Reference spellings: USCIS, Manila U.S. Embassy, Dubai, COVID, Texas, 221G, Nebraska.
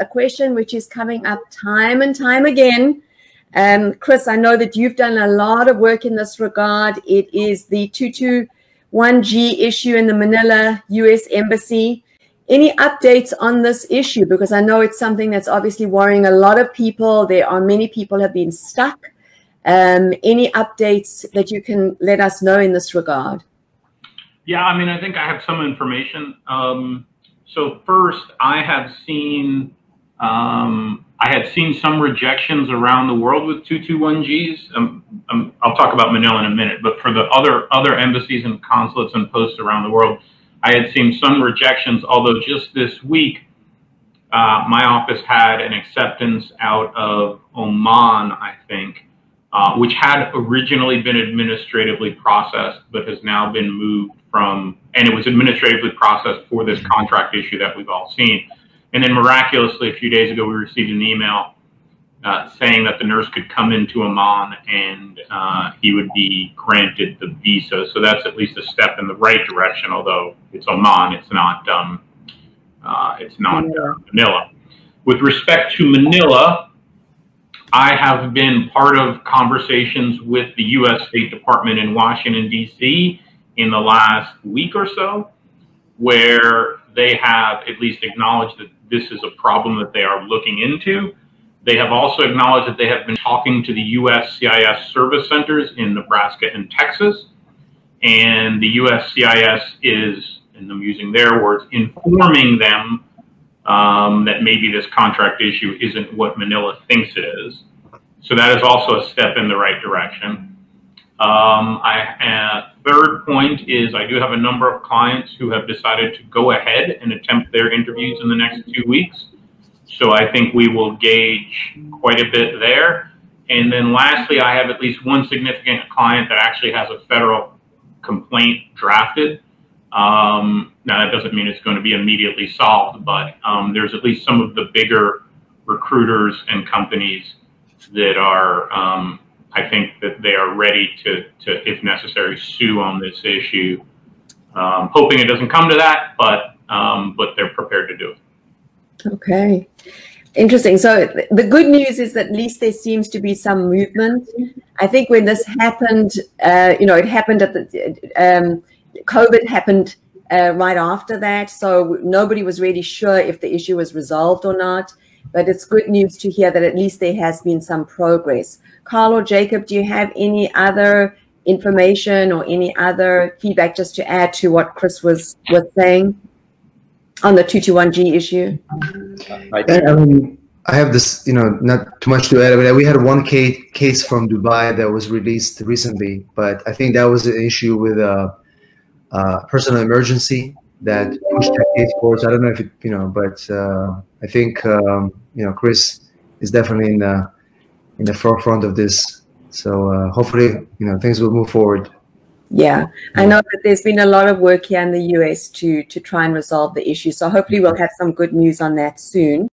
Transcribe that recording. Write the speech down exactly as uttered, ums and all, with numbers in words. a question which is coming up time and time again. Um, Chris, I know that you've done a lot of work in this regard. It is the two twenty-one G issue in the Manila U S Embassy. Any updates on this issue? Because I know it's something that's obviously worrying a lot of people. There are many people have been stuck. Um, any updates that you can let us know in this regard? Yeah, I mean, I think I have some information. Um, so first, I have seen um, I had seen some rejections around the world with two twenty-one Gs. Um, um, I'll talk about Manila in a minute, but for the other other embassies and consulates and posts around the world, I had seen some rejections, although just this week, uh, my office had an acceptance out of Oman, I think, uh, which had originally been administratively processed, but has now been moved from, and it was administratively processed for this contract issue that we've all seen. And then miraculously, a few days ago, we received an email uh, saying that the nurse could come into Oman and uh, he would be granted the visa. So that's at least a step in the right direction, although it's Oman, it's not, um, uh, it's not uh, Manila. With respect to Manila, I have been part of conversations with the U S State Department in Washington, D C in the last week or so, where they have at least acknowledged that this is a problem that they are looking into. They have also acknowledged that they have been talking to the U S C I S service centers in Nebraska and Texas. And the U S C I S is, and I'm using their words, informing them um, that maybe this contract issue isn't what Manila thinks it is. So that is also a step in the right direction. Um, I, uh, third point is I do have a number of clients who have decided to go ahead and attempt their interviews in the next two weeks. So I think we will gauge quite a bit there. And then lastly, I have at least one significant client that actually has a federal complaint drafted. Um, now that doesn't mean it's going to be immediately solved, but um, there's at least some of the bigger recruiters and companies that are, um, I think that they are ready to, to, if necessary, sue on this issue. Um, hoping it doesn't come to that, but um, but they're prepared to do it. Okay, interesting. So the good news is that at least there seems to be some movement. I think when this happened, uh, you know, it happened at the um, COVID happened uh, right after that, so nobody was really sure if the issue was resolved or not. But it's good news to hear that at least there has been some progress. Carl or Jacob, do you have any other information or any other feedback just to add to what Chris was, was saying on the two twenty-one G issue? I, I mean, I have this, you know, not too much to add. I mean, we had one case, case from Dubai that was released recently, but I think that was an issue with a, a personal emergency that pushed that case forward. I don't know if it, you know, but uh, I think, um, you know, Chris is definitely in the, in the forefront of this. So uh, hopefully, you know, things will move forward. Yeah, I know that there's been a lot of work here in the U S to, to try and resolve the issue. So hopefully we'll have some good news on that soon.